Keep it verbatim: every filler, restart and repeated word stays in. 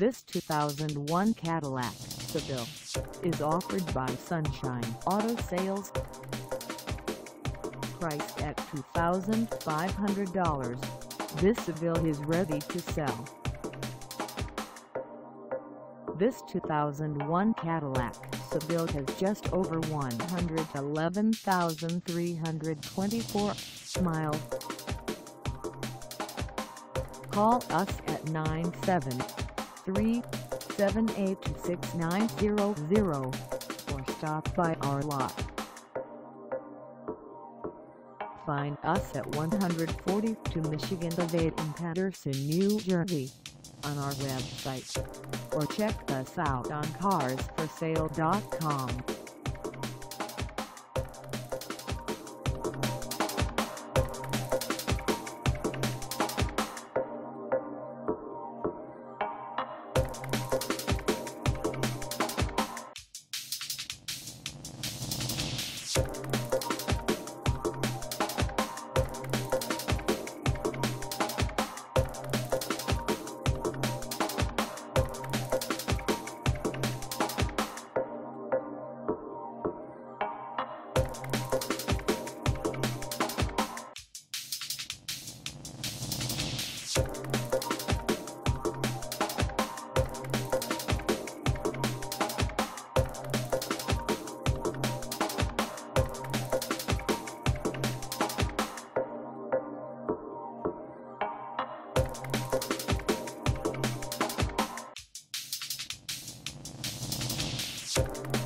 This two thousand one Cadillac Seville is offered by Sunshine Auto Sales. Priced at two thousand five hundred dollars, this Seville is ready to sell. This two thousand one Cadillac Seville has just over one hundred eleven thousand three hundred twenty-four miles. Call us at nine seven three, seven eight two, six nine zero zero or stop by our lot. Find us at one forty-two Michigan Ave in Paterson, New Jersey on our website, or check us out on Cars For Sale dot com. We'll be right back.